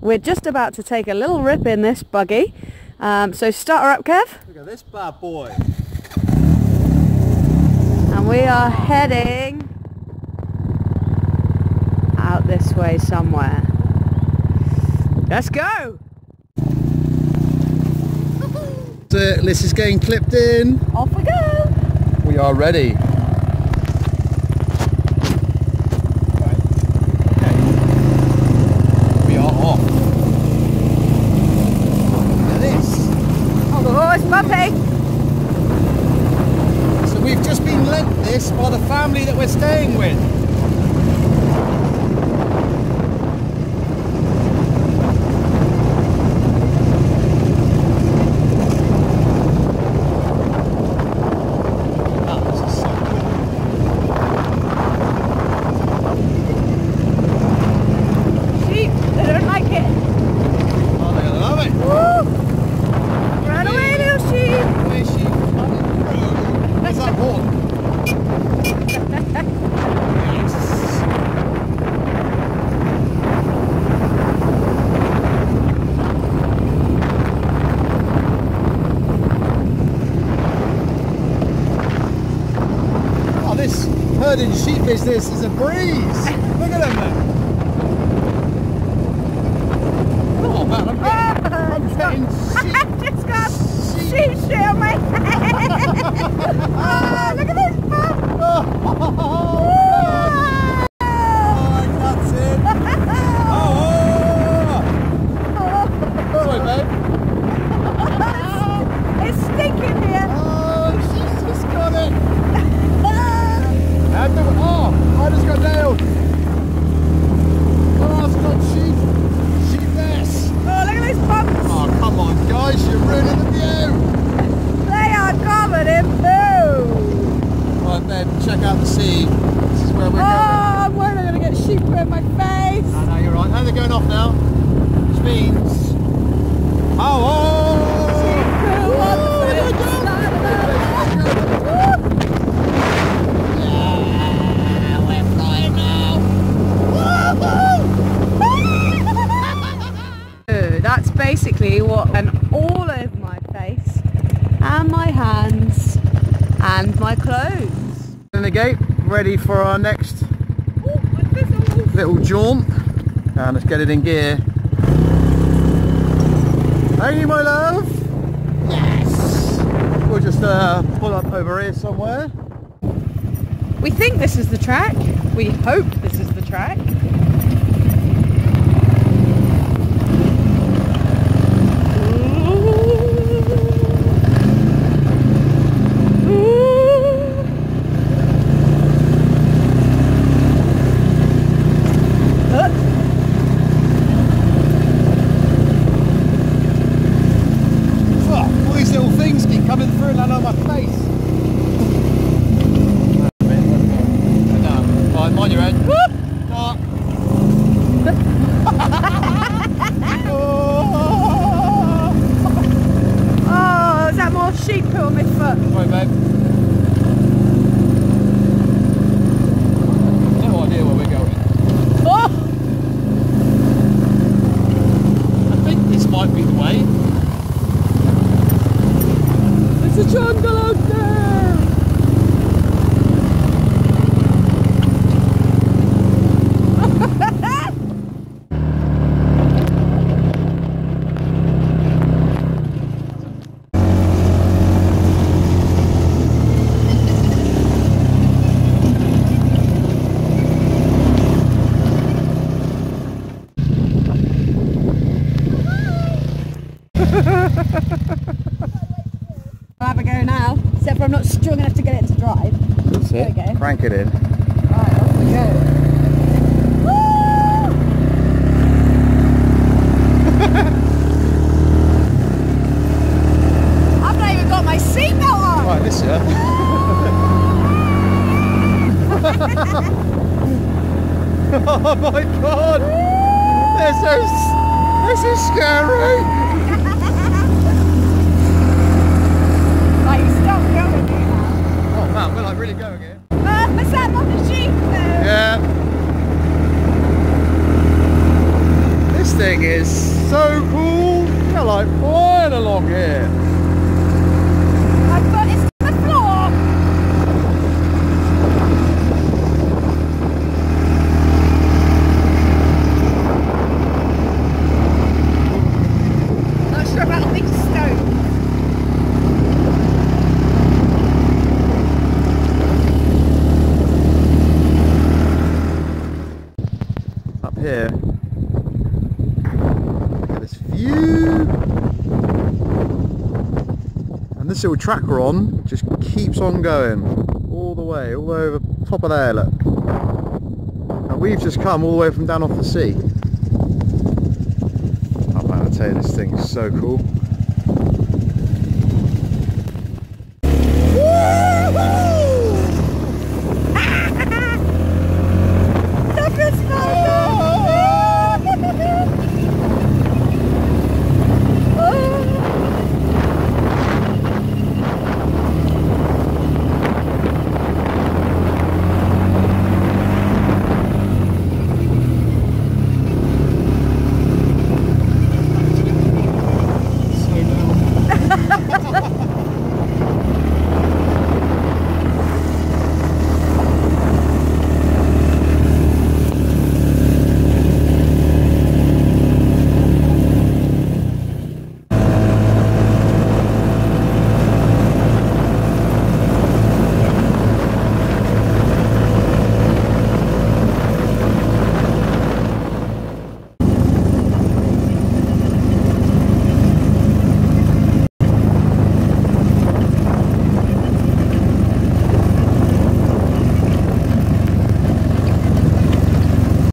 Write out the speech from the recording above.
We're just about to take a little rip in this buggy. So start her up, Kev. Look at this bad boy. And we are heading out this way somewhere. Let's go. Liz is getting clipped in. Off we go. We are ready. Or the family that we're staying with. Oh, this is so cool. Sheep, they don't like it. Oh, they love it. Woo! Run away, little sheep. Where's that horn? Oh, this herding sheep business is a breeze. Look at them there. Oh man, I'm getting sheep. I just got sheep shit on my head. Oh, look at this. Oh, that's it. Oh. Sorry, babe. It's stinking here. Oh, she's just got it. Oh, I just got nailed. Oh, I've got sheep. Sheep mess. Oh, look at these bumps. Oh, come on, guys. You're ruining the view. They are covered in food. Then check out the sea. This is where we're going. I'm worried I'm going to get sheep in my face. I know, you're right. No, they're going off now. Which means... Yeah, we're flying now. So that's basically what an all over my face and my hands and my clothes. In the gate, ready for our next little jaunt, and let's get it in gear. Hey, my love. Yes. We'll just pull up over here somewhere. We think this is the track. We hope this is the track. Crank it in. Right, off we go. Woo! I've not even got my seatbelt on! Right, this year. Oh my god! This is scary! thing is so cool. They're like flying along here. I've got it to the floor. Not sure about the big stone. Here. Look at this view. And this little track we're on just keeps on going all the way, all over the top of there, look. And we've just come all the way from down off the sea. Oh man, I tell you, this thing's so cool.